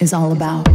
is all about.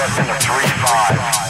us in the 3-5.